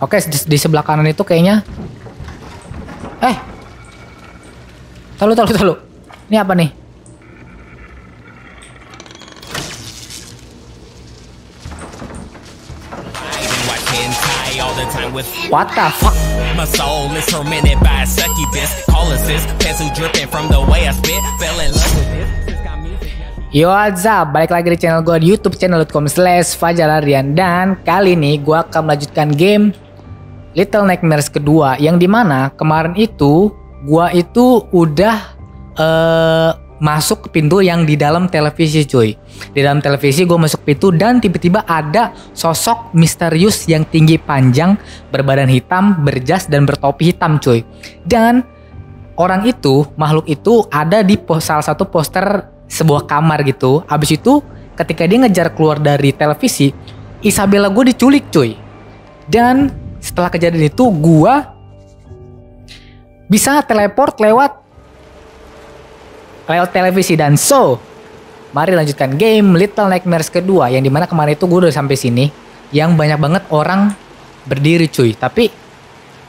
Oke, di sebelah kanan itu kayaknya. Tahu. Ini apa nih? What the fuck? My soul is tormented by succubus, colossus, pants who dripping from the way I spit, fell in love with this. Yo what's up, balik lagi di channel gue di youtube channel.com/fajarpadank. Dan kali ini gue akan melanjutkan game Little Nightmares kedua, yang dimana kemarin itu gue itu udah masuk ke pintu yang di dalam televisi, cuy. Di dalam televisi gue masuk pintu dan tiba-tiba ada sosok misterius yang tinggi panjang, berbadan hitam, berjas dan bertopi hitam, cuy. Dan orang itu, makhluk itu ada di salah satu poster sebuah kamar gitu. Abis itu ketika dia ngejar keluar dari televisi, Isabella gue diculik, cuy. Dan setelah kejadian itu gue bisa teleport lewat televisi. Dan so mari lanjutkan game Little Nightmares kedua, yang dimana kemarin itu gue udah sampai sini, yang banyak banget orang berdiri, cuy. Tapi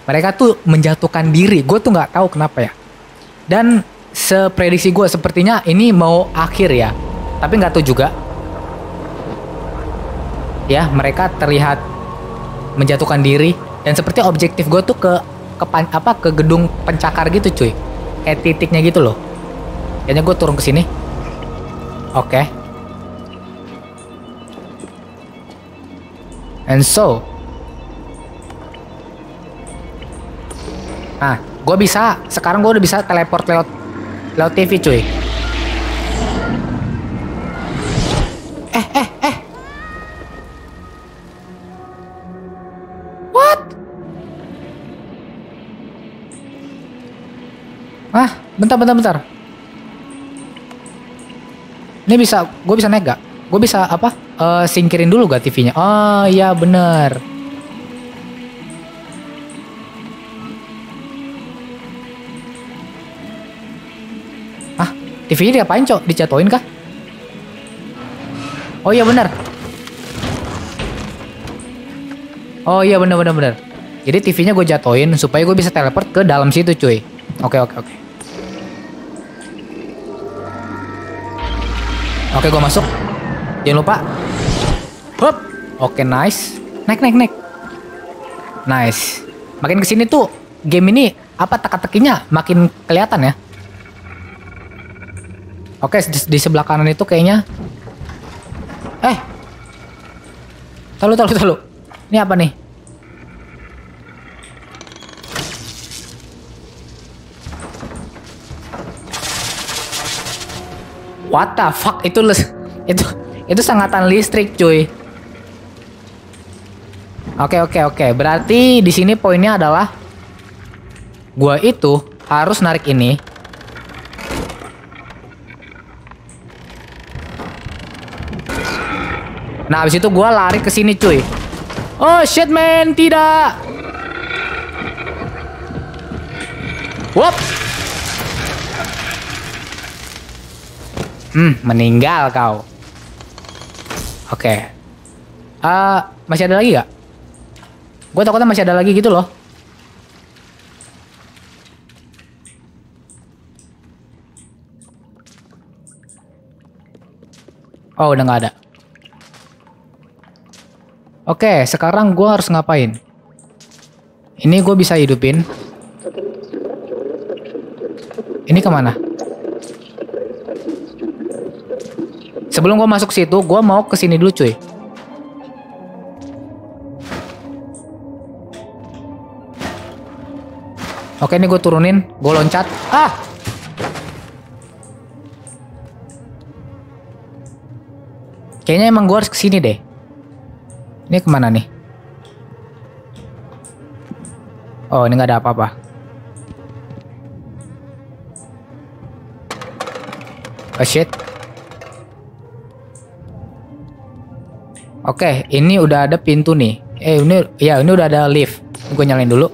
mereka tuh menjatuhkan diri. Gue tuh nggak tahu kenapa ya. Dan seprediksi gue sepertinya ini mau akhir ya, tapi nggak tahu juga ya. Mereka terlihat menjatuhkan diri dan seperti objektif gue tuh ke gedung pencakar gitu, cuy. Kayak titiknya gitu loh. Kayaknya gue turun ke sini. Oke. And so, nah gue bisa sekarang, gue udah bisa teleport lewat TV, cuy. What? Ah, bentar. Ini bisa, gue bisa naik gak? Gue bisa apa? Singkirin dulu gak TV-nya? Oh iya bener. TV-nya diapain, Cok? Dicatoin kah? Oh iya benar. Oh iya benar. Jadi TV-nya gue jatoin supaya gue bisa teleport ke dalam situ, cuy. Oke. Oke, gue masuk. Jangan lupa. Hop. Oke, nice. Naik. Nice. Makin kesini tuh game ini apa teka-tekinya makin kelihatan ya. Oke, di sebelah kanan itu kayaknya. Tahu. Ini apa nih? What the fuck, itu sengatan listrik, cuy. Oke. Berarti di sini poinnya adalah gua itu harus narik ini. Nah, habis itu gue lari ke sini, cuy. Oh shit, man, tidak. Wop. Meninggal kau. Oke. Masih ada lagi gak? Gue takutnya masih ada lagi gitu loh. Oh, udah gak ada. Oke, sekarang gue harus ngapain? Ini gue bisa hidupin. Ini kemana? Sebelum gue masuk situ, gue mau ke sini dulu, cuy. Oke, ini gue turunin, gue loncat. Ah! Kayaknya emang gue harus ke sini deh. Ini kemana nih? Oh, ini nggak ada apa-apa. Oh shit. Oke, ini udah ada pintu nih. Ini udah ada lift. Gue nyalain dulu.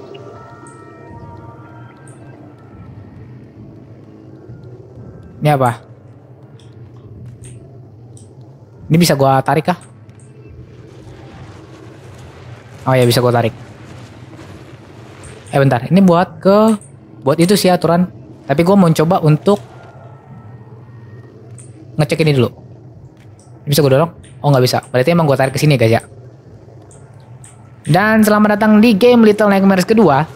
Ini apa? Ini bisa gue tarik kah? Oh ya, bisa gue tarik. bentar, ini buat itu sih aturan, tapi gue mau coba untuk ngecek ini dulu. Bisa gue dorong? Oh nggak bisa, berarti emang gue tarik ke sini guys ya. Dan selamat datang di game Little Nightmares kedua.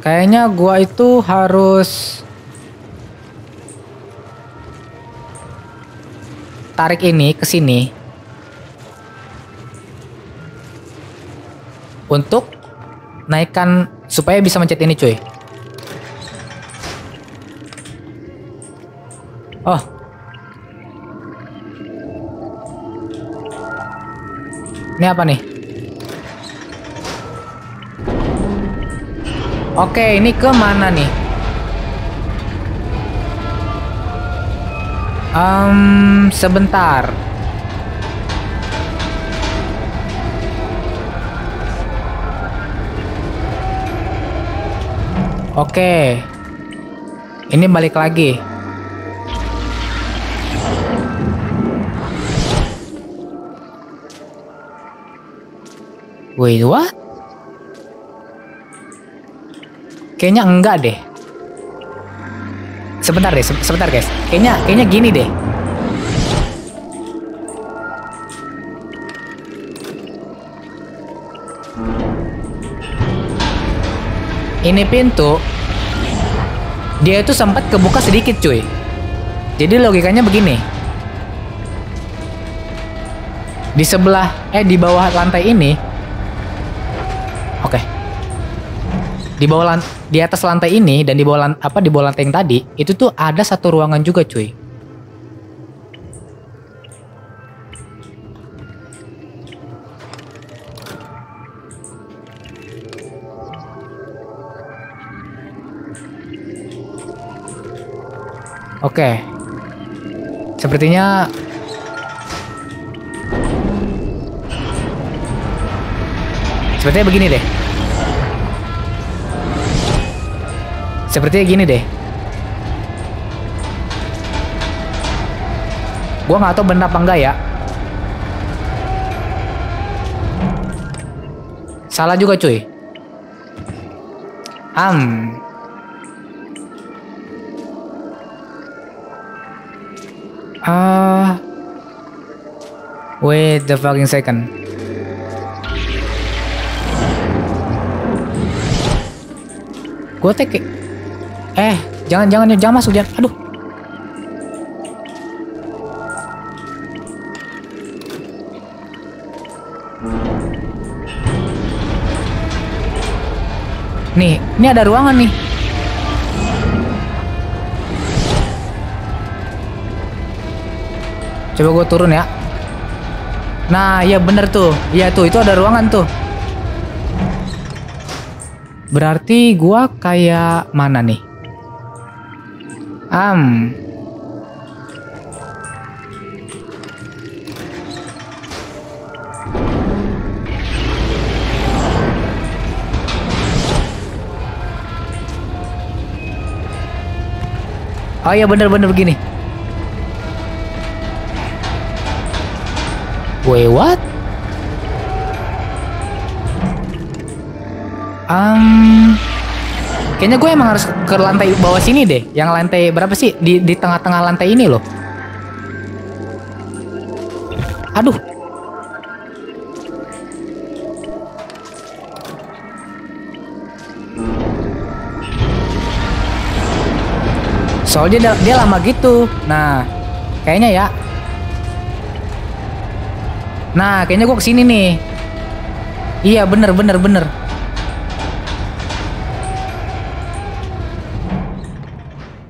Kayaknya gua itu harus tarik ini ke sini untuk naikkan supaya bisa mencet ini cuy. Oh. Ini apa nih? Oke, ini kemana nih? Sebentar. Oke. Ini balik lagi. Wait, what? Kayaknya enggak deh. Sebentar deh, sebentar guys. Kayaknya gini deh. Ini pintu. Dia itu sempat kebuka sedikit cuy. Jadi logikanya begini. Di sebelah, di bawah lantai ini. Oke. Di atas lantai ini dan di bawah lantai yang tadi itu tuh ada satu ruangan juga, cuy. Oke. Sepertinya begini deh. Sepertinya gini deh. Gua nggak tahu benar apa enggak ya. Salah juga cuy. Wait the fucking second. Gue take. Jangan masuk, jangan. Aduh. Nih, ini ada ruangan nih. Coba gue turun ya. Nah, ya bener tuh. Iya tuh, itu ada ruangan tuh. Berarti gua kayak mana nih? Oh ya bener-bener begini. Wait, what? Kayaknya gue emang harus ke lantai bawah sini deh. Yang lantai berapa sih? Di tengah-tengah lantai ini loh. Aduh. Soalnya dia lama gitu. Nah, kayaknya ya. Nah, kayaknya gue kesini nih. Iya, bener.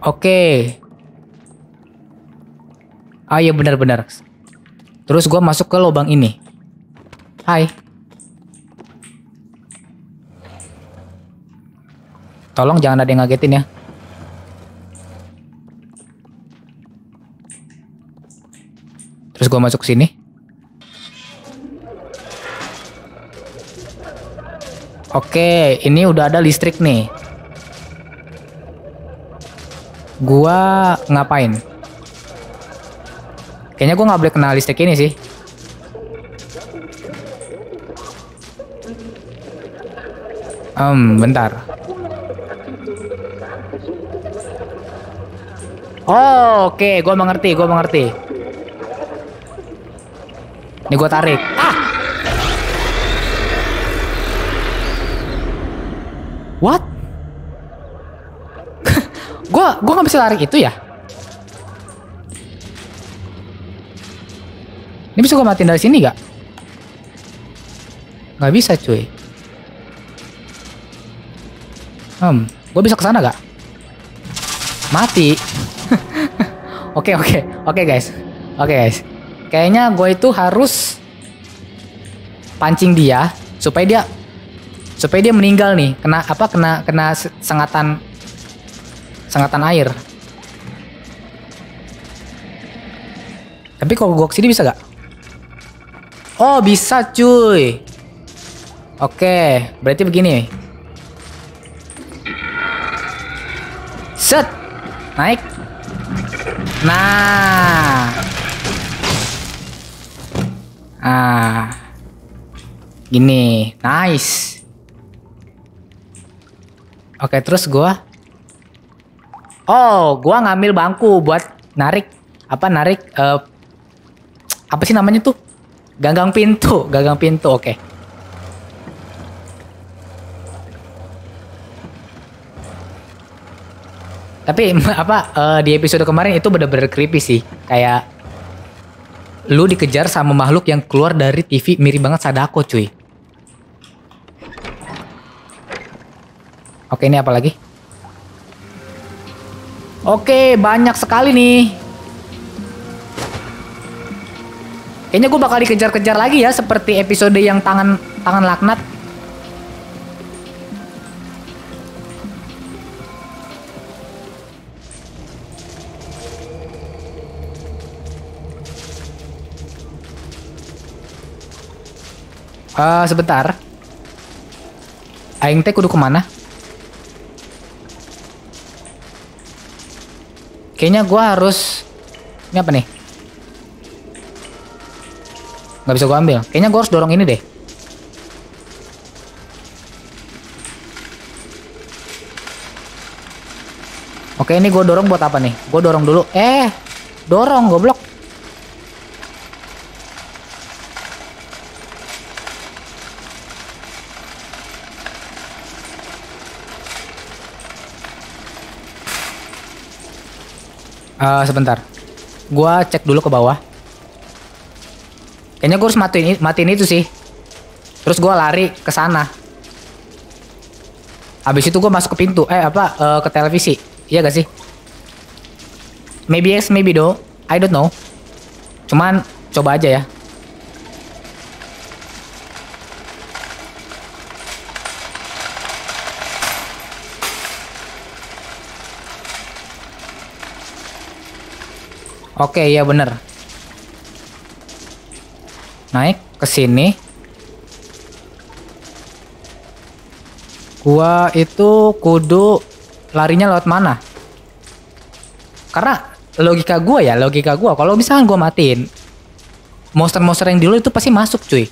Oke. Ah iya benar. Terus gua masuk ke lubang ini. Hai. Tolong jangan ada yang ngagetin ya. Terus gua masuk sini. Oke, ini udah ada listrik nih. Gua ngapain? Kayaknya gue nggak boleh kena listrik ini sih. Bentar. Oh, oke, gue mengerti, Ini gue tarik. Ah! What? Gue nggak bisa tarik itu ya? Ini bisa gue matiin dari sini gak? Nggak bisa cuy. Gue bisa kesana gak? Mati. Oke guys. Kayaknya gue itu harus pancing dia supaya dia meninggal nih, kena sengatan air. Tapi kalau gue kesini bisa gak? Oh, bisa cuy. Oke, berarti begini. Set. Naik. Nah. Gini. Nice. Oke, terus gua. Oh, gua ngambil bangku buat narik apa sih namanya tuh? Ganggang pintu, oke. Tapi di episode kemarin itu bener-bener creepy sih. Kayak lu dikejar sama makhluk yang keluar dari TV, mirip banget Sadako cuy. Oke, ini apa lagi? Oke, banyak sekali nih. Kayaknya gue bakal dikejar-kejar lagi ya, seperti episode yang tangan laknat. Sebentar. Aing teh kudu kemana? Kayaknya gue harus... Ini apa nih? Gak bisa gue ambil. Kayaknya gue harus dorong ini deh. Oke, ini gue dorong buat apa nih? Gue dorong dulu. Dorong goblok. Sebentar, gua cek dulu ke bawah. Kayaknya gua harus matiin itu sih. Terus gua lari ke sana. Habis itu gua masuk ke pintu, ke televisi. Iya gak sih? Maybe yes, maybe no. I don't know. Cuman coba aja ya. Oke, ya bener. Naik ke sini. Gua itu kudu larinya lewat mana? Karena logika gua ya, kalau misalkan gua matiin monster-monster yang dulu itu pasti masuk, cuy.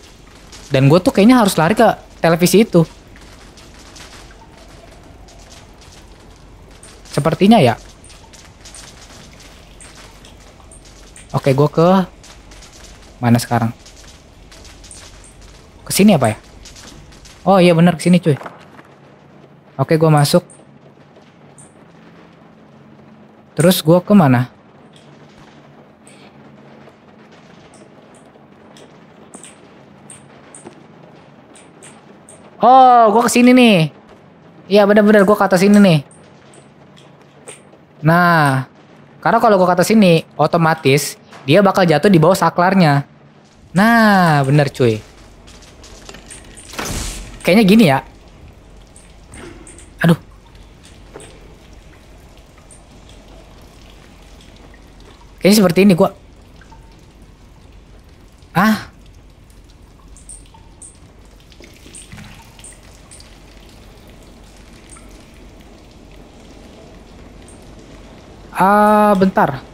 Dan gua tuh kayaknya harus lari ke televisi itu. Sepertinya ya. Oke, gue ke mana sekarang? Kesini apa ya? Oh iya bener, kesini cuy. Oke, gue masuk. Terus gue ke mana? Oh, gue kesini nih. Iya bener-bener, gue ke atas sini nih. Nah, karena kalau gue ke atas sini, otomatis dia bakal jatuh di bawah saklarnya. Nah, bener cuy. Kayaknya gini ya. Aduh. Kayaknya seperti ini gua. Bentar.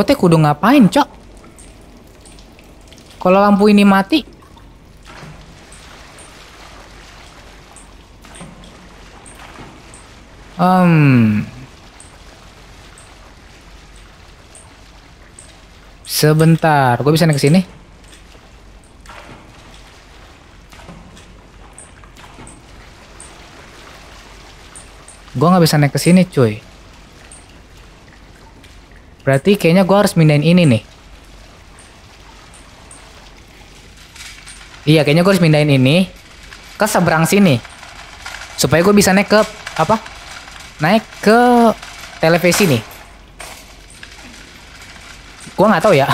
Gue teh kudu ngapain, Cok? Kalau lampu ini mati. Sebentar, gue bisa naik ke sini. Gue nggak bisa naik ke sini, cuy. Berarti kayaknya gue harus mindahin ini nih. Iya, kayaknya gue harus mindahin ini ke seberang sini supaya gue bisa naik ke apa? Naik ke televisi nih. Gue nggak tahu ya.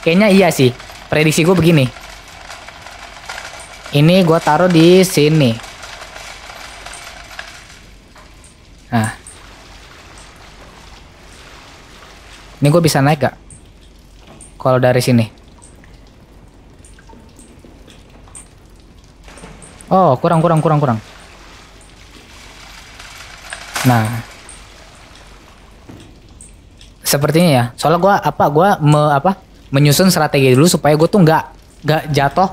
Kayaknya iya sih. Prediksi gue begini. Ini gue taruh di sini. Nah, ini gue bisa naik gak? Kalau dari sini. Oh, kurang. Nah, sepertinya ya. Soalnya gue menyusun strategi dulu supaya gue tuh nggak jatuh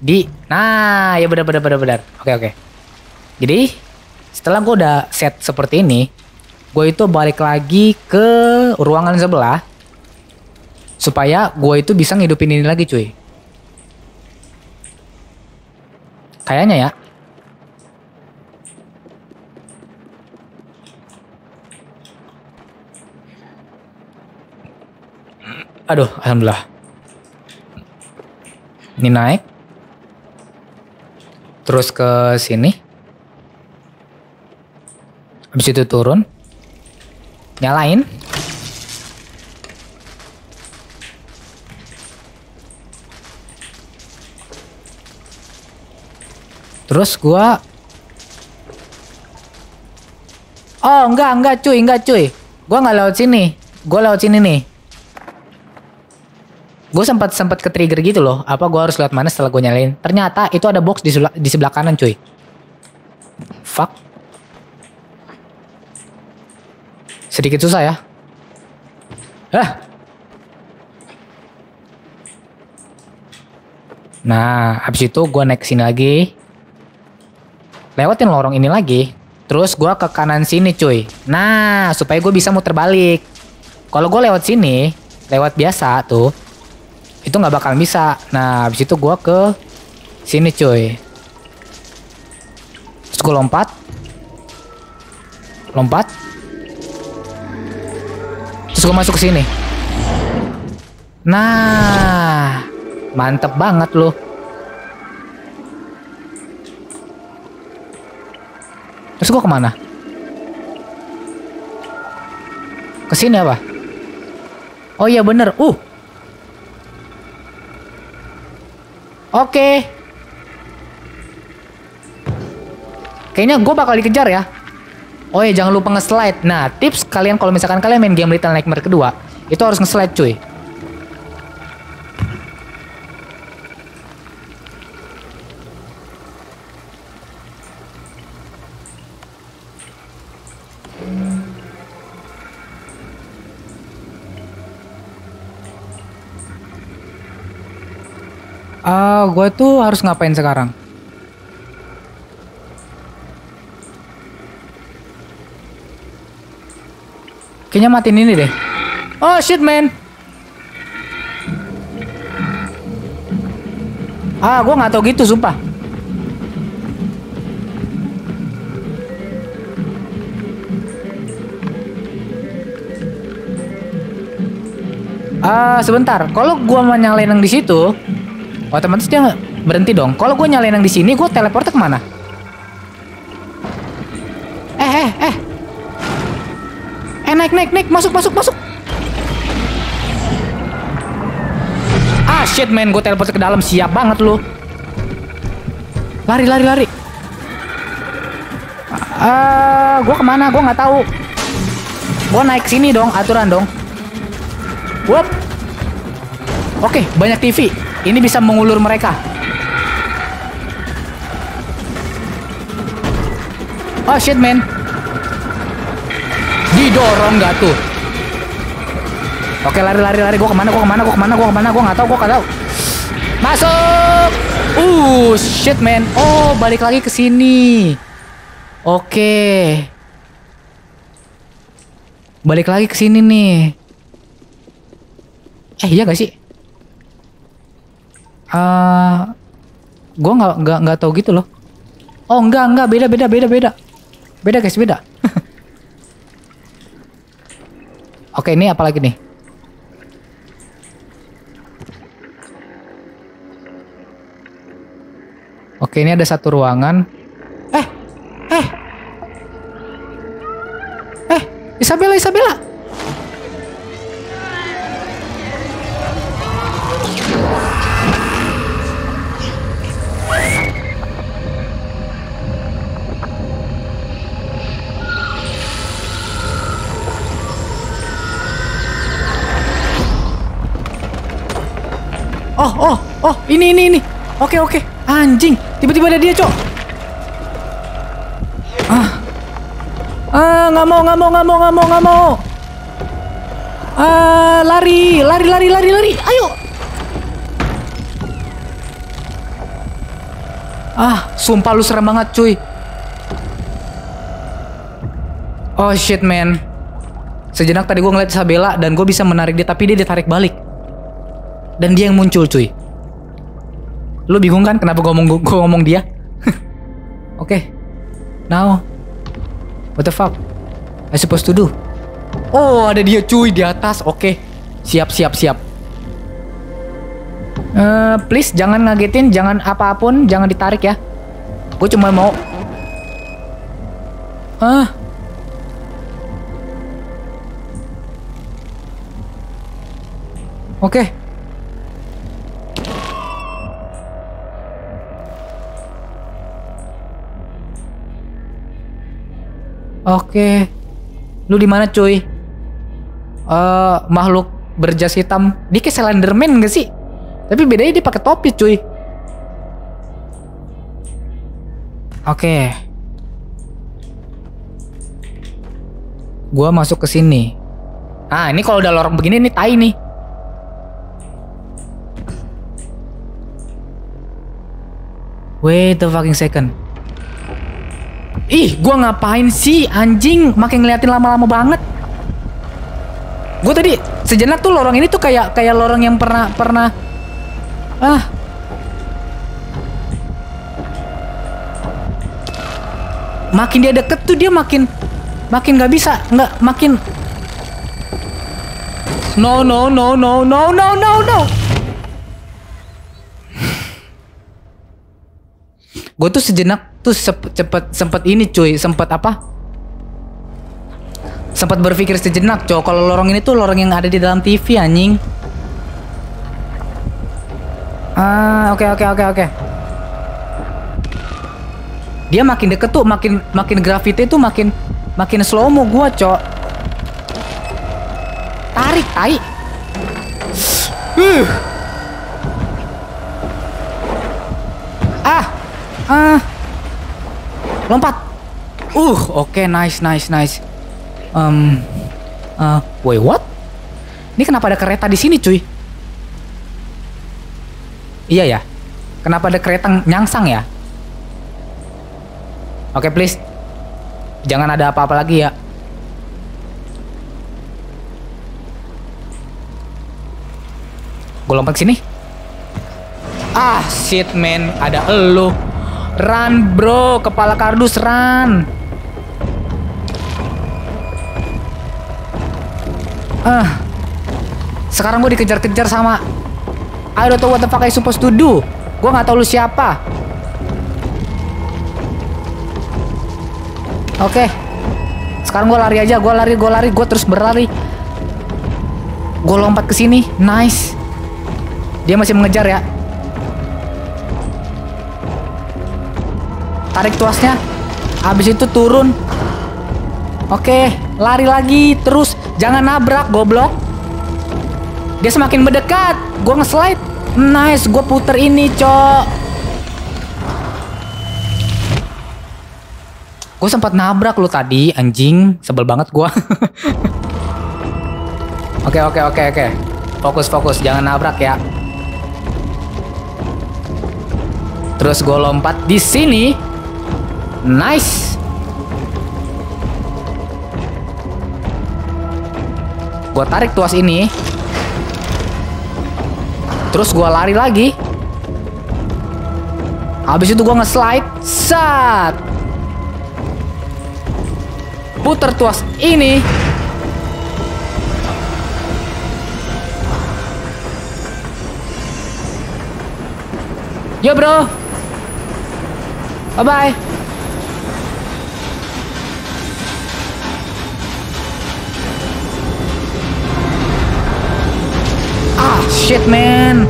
di. Nah, ya benar. Oke. Jadi setelah gue udah set seperti ini, gue itu balik lagi ke ruangan sebelah supaya gue itu bisa ngidupin ini lagi, cuy. Kayaknya ya. Aduh, alhamdulillah. Ini naik. Terus ke sini. Habis itu turun. Nyalain. Terus gua... Oh, enggak cuy. Gua nggak lewat sini. Gua lewat sini nih. Gue sempat ke trigger gitu loh. Apa gua harus lewat mana setelah gue nyalain? Ternyata itu ada box di sebelah kanan, cuy. Fuck. Sedikit susah ya. Nah, habis itu gue naik sini lagi. Lewatin lorong ini lagi. Terus gue ke kanan sini, cuy. Nah, supaya gue bisa muter balik. Kalau gue lewat sini, lewat biasa tuh, itu nggak bakal bisa. Nah, habis itu gue ke sini, cuy. Terus gue lompat. Gue masuk ke sini. Nah, mantep banget loh. Terus gue kemana? Ke sini apa? Oh iya bener. Oke. Kayaknya gue bakal dikejar ya. Oh ya, jangan lupa nge-slide. Nah, tips kalian kalau misalkan kalian main game Little Nightmares kedua, itu harus nge-slide, cuy. Gue tuh harus ngapain sekarang? Kayaknya matiin ini deh. Oh shit, man. Gue nggak tahu gitu, sumpah. Sebentar. Kalau gua nyalain yang di situ, otomatis dia berhenti dong. Kalau gua nyalain yang di sini, gua teleportnya kemana? Naik, masuk. Ah, shit, man. Gue teleport ke dalam. Siap banget lu. Lari. Gue kemana? Gue nggak tahu. Gue naik sini dong. Aturan dong. Wop. Oke, banyak TV. Ini bisa mengulur mereka. Oh, shit, man. Didorong gak tuh? Oke, lari. Gua kemana? Gua nggak tahu. Masuk. Shit man. Oh, balik lagi ke sini. Oke. Balik lagi ke sini nih. Iya gak sih? Gue nggak tahu gitu loh. Oh enggak beda guys, beda. Oke, ini apa lagi nih? Oke, ini ada satu ruangan. Isabella. Oh, ini. Oke. Anjing, tiba-tiba ada dia, Cok. Nggak mau. Lari. Ayo. Sumpah lu serem banget, cuy. Oh shit, man. Sejenak tadi gue ngeliat Isabella dan gue bisa menarik dia, tapi dia ditarik balik. Dan dia yang muncul, cuy. Lu bingung kan kenapa gue ngomong dia? Oke. Now. What the fuck? I supposed to do? Oh, ada dia cuy di atas. Oke. Siap. Please jangan ngagetin, jangan apapun, jangan ditarik ya. Gue cuma mau. Oke. Oke. Lu di mana, cuy? Makhluk berjas hitam. Dia kayak Slenderman gak sih? Tapi bedanya dia pakai topi, cuy. Oke. Gua masuk ke sini. Ini kalau udah lorong begini ini tai nih. Wait a fucking second. Ih, gua ngapain sih anjing? Makin ngeliatin lama-lama banget. Gua tadi sejenak tuh lorong ini tuh kayak lorong yang pernah. Makin dia deket tuh dia makin nggak bisa, nggak makin. No. Gue tuh sejenak tuh sempet ini cuy, sempet berpikir sejenak coy, kalau lorong ini tuh lorong yang ada di dalam TV anjing. Oke. Dia makin deket tuh makin grafiti tuh makin slow mo gue coy. Tarik tai. Lompat. Oke, nice. Wait, what? Ini kenapa ada kereta di sini, cuy? Iya ya. Kenapa ada kereta nyangsang ya? Oke, please. Jangan ada apa-apa lagi ya. Gue lompat ke sini. Shit, man. Ada elu. Run bro, kepala kardus, run. Sekarang gue dikejar-kejar sama I don't know what the fuck I supposed to do. Gue gak tau lu siapa. Oke. Sekarang gue lari aja, gue lari, gue terus berlari. Gue lompat ke sini, nice. Dia masih mengejar ya. Tarik tuasnya, habis itu turun. Oke, lari lagi terus, jangan nabrak goblok. Dia semakin mendekat, gue ngeslide. Nice, gue puter ini cok. Gue sempat nabrak lo tadi, anjing, sebel banget gue. Oke. Fokus, jangan nabrak ya. Terus gue lompat di sini. Nice. Gue tarik tuas ini. Terus gue lari lagi. Habis itu gue nge-slide. Set. Puter tuas ini. Yo bro. Bye-bye. Ah, shit, man.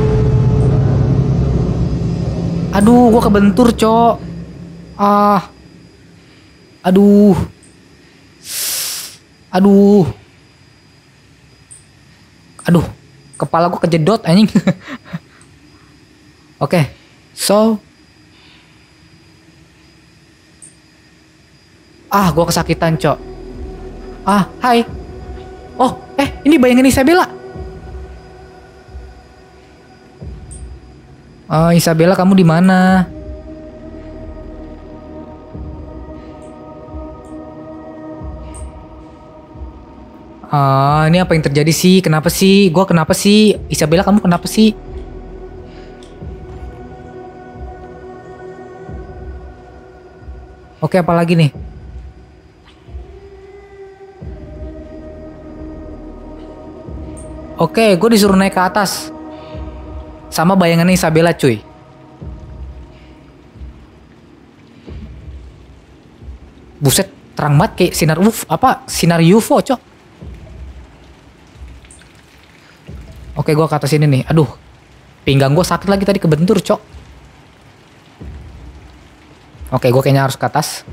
Aduh, gua kebentur, cok. Ah. Aduh. Kepala gua kejedot, anjing. Oke. So, ah, gue kesakitan, cok. Ah, hai. Oh, ini bayangan Isabella. Oh, Isabella, kamu di mana? Ah, ini apa yang terjadi sih? Kenapa sih? Gue kenapa sih? Isabella, kamu kenapa sih? Oke, apa lagi nih? Oke, gue disuruh naik ke atas sama bayangannya Isabella, cuy. Buset, terang banget kayak sinar UFO, cok. Oke, gue ke atas ini nih. Aduh, pinggang gue sakit lagi tadi kebentur, cok. Oke, gue kayaknya harus ke atas.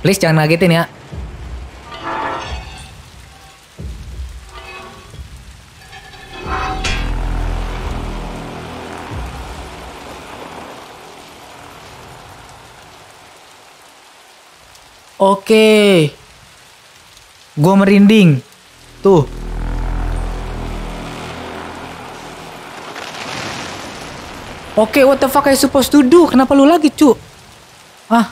Please jangan ngagetin ya. Oke. Gua merinding. Tuh. Oke, what the fuck I supposed to do? Kenapa lu lagi, cu? Ah.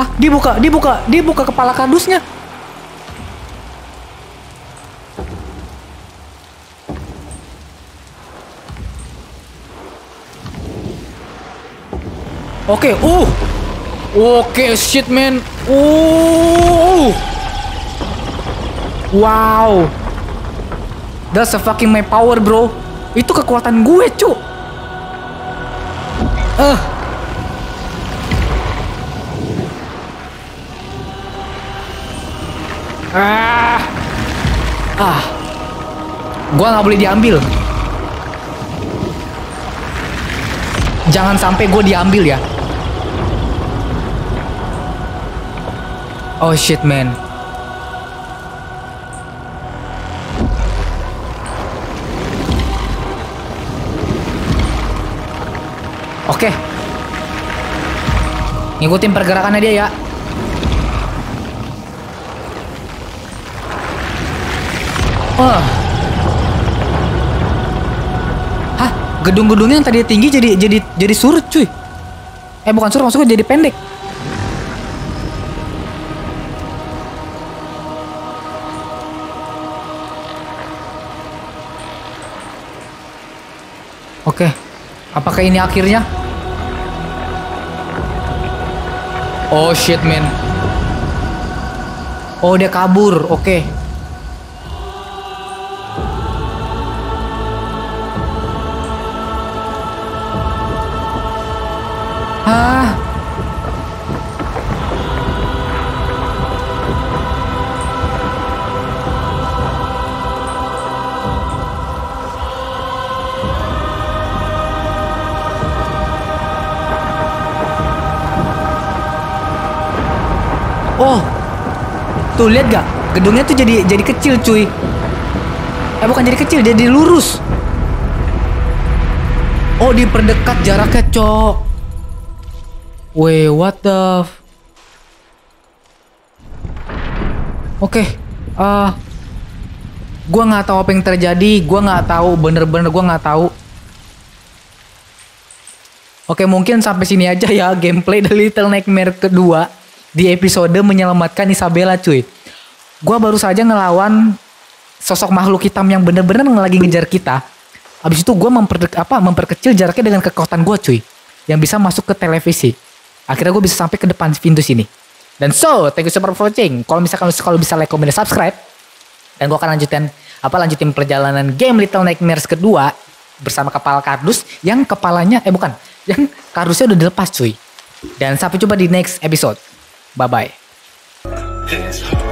Ah, dia buka kepala kardusnya. Oke, oke, shit, man. Wow. That's a fucking my power, bro. Itu kekuatan gue, cu. Gua nggak boleh diambil. Jangan sampai gua diambil ya. Oh shit, man. Oke. Ngikutin pergerakannya dia ya. Hah, gedung-gedungnya yang tadi tinggi jadi surut, cuy. Bukan surut, maksudnya jadi pendek. Oke. Apakah ini akhirnya? Oh shit, man. Oh, dia kabur. Oke. Tuh, lihat gak? Gedungnya tuh jadi kecil, cuy. Bukan jadi kecil, jadi lurus. Oh, diperdekat jaraknya, cok. Weh, what the... Oke, gua nggak tahu apa yang terjadi. Gua nggak tahu, bener-bener gua nggak tahu. Oke, mungkin sampai sini aja ya gameplay dari Little Nightmares kedua di episode menyelamatkan Isabella, cuy. Gua baru saja ngelawan sosok makhluk hitam yang bener-bener lagi ngejar kita. Habis itu gue memperkecil jaraknya dengan kekuatan gue, cuy, yang bisa masuk ke televisi. Akhirnya gue bisa sampai ke depan pintu sini. Dan so, thank you so much for watching. Kalau bisa like, comment, subscribe. Dan gue akan lanjutin perjalanan game Little Nightmares kedua bersama kepala kardus yang yang kardusnya udah dilepas, cuy. Dan sampai jumpa di next episode. Bye bye.